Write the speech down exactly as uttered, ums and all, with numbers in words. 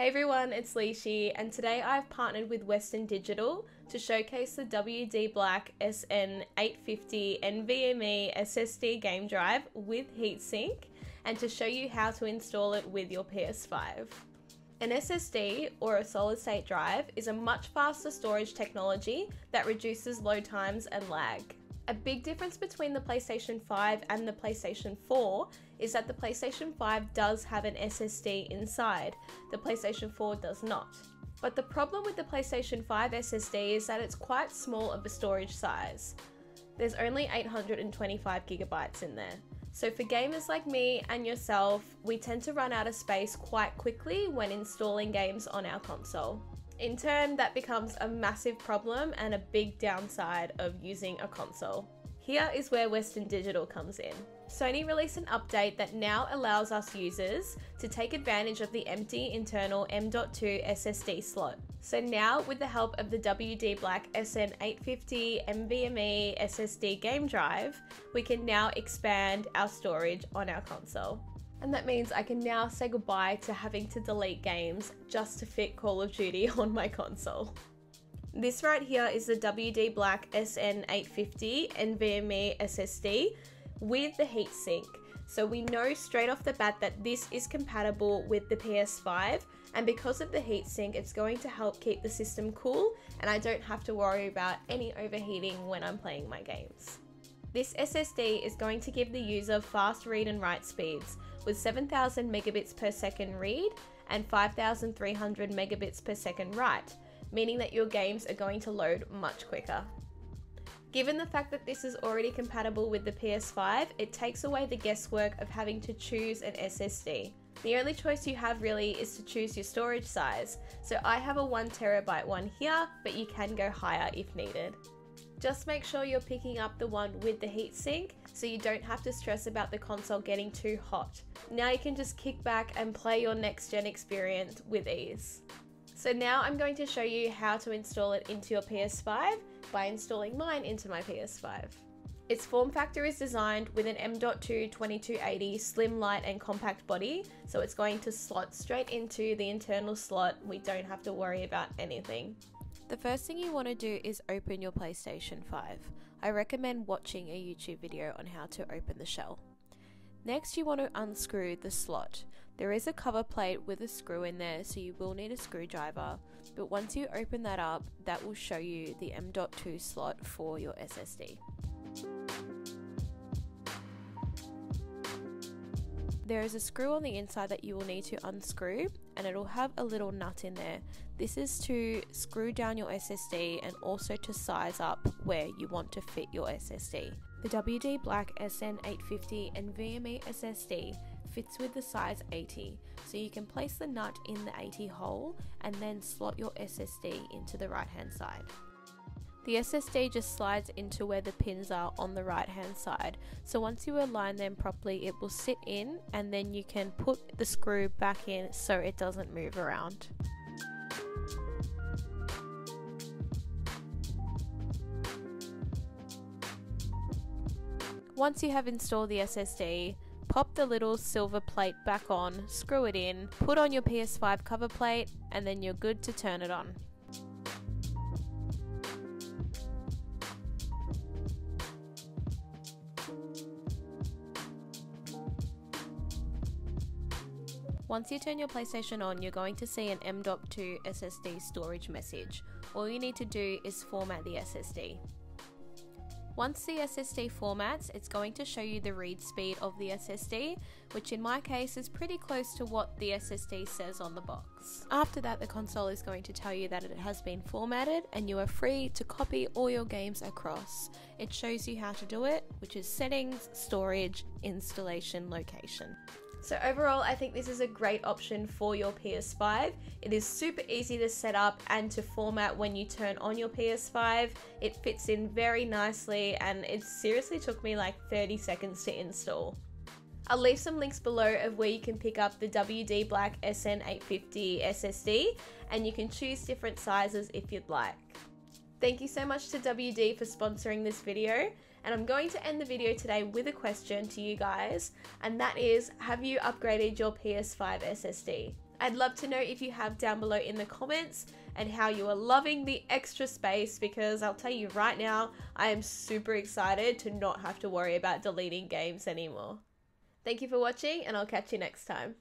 Hey everyone, it's Liessshy, and today I've partnered with Western Digital to showcase the W D Black S N eight fifty NVMe S S D game drive with heatsink and to show you how to install it with your P S five. An S S D, or a solid state drive, is a much faster storage technology that reduces load times and lag. A big difference between the PlayStation five and the PlayStation four is that the PlayStation five does have an S S D inside, the PlayStation four does not. But the problem with the PlayStation five S S D is that it's quite small of a storage size. There's only eight hundred twenty-five gigabytes in there. So for gamers like me and yourself, we tend to run out of space quite quickly when installing games on our console. In turn, that becomes a massive problem and a big downside of using a console. Here is where Western Digital comes in. Sony released an update that now allows us users to take advantage of the empty internal M dot two S S D slot. So now, with the help of the W D Black S N eight fifty NVMe S S D game drive, we can now expand our storage on our console. And that means I can now say goodbye to having to delete games just to fit Call of Duty on my console. This right here is the W D Black S N eight fifty NVMe S S D with the heatsink. So we know straight off the bat that this is compatible with the P S five, and because of the heatsink, it's going to help keep the system cool and I don't have to worry about any overheating when I'm playing my games. This S S D is going to give the user fast read and write speeds with seven thousand megabits per second read and five thousand three hundred megabits per second write, meaning that your games are going to load much quicker. Given the fact that this is already compatible with the P S five, it takes away the guesswork of having to choose an S S D. The only choice you have really is to choose your storage size, so I have a one terabyte one here, but you can go higher if needed. Just make sure you're picking up the one with the heatsink so you don't have to stress about the console getting too hot. Now you can just kick back and play your next gen experience with ease. So now I'm going to show you how to install it into your P S five by installing mine into my P S five. Its form factor is designed with an M dot two twenty-two eighty slim, light and compact body, so it's going to slot straight into the internal slot. We don't have to worry about anything. The first thing you want to do is open your PlayStation five. I recommend watching a YouTube video on how to open the shell. Next, you want to unscrew the slot. There is a cover plate with a screw in there, so you will need a screwdriver, but once you open that up, that will show you the M dot two slot for your S S D. There is a screw on the inside that you will need to unscrew, and it'll have a little nut in there. This is to screw down your S S D and also to size up where you want to fit your S S D. The W D Black S N eight fifty NVMe S S D fits with the size eighty, so you can place the nut in the eighty hole and then slot your S S D into the right hand side. The S S D just slides into where the pins are on the right hand side, so once you align them properly it will sit in, and then you can put the screw back in so it doesn't move around. Once you have installed the S S D, pop the little silver plate back on, screw it in, put on your P S five cover plate, and then you're good to turn it on. Once you turn your PlayStation on, you're going to see an M dot two S S D storage message. All you need to do is format the S S D. Once the S S D formats, it's going to show you the read speed of the S S D, which in my case is pretty close to what the S S D says on the box. After that, the console is going to tell you that it has been formatted and you are free to copy all your games across. It shows you how to do it, which is settings, storage, installation, location. So overall, I think this is a great option for your P S five. It is super easy to set up and to format when you turn on your P S five. It fits in very nicely and it seriously took me like thirty seconds to install. I'll leave some links below of where you can pick up the W D Black S N eight fifty S S D, and you can choose different sizes if you'd like. Thank you so much to W D for sponsoring this video, and I'm going to end the video today with a question to you guys, and that is, have you upgraded your P S five S S D? I'd love to know if you have down below in the comments and how you are loving the extra space, because I'll tell you right now, I am super excited to not have to worry about deleting games anymore. Thank you for watching, and I'll catch you next time.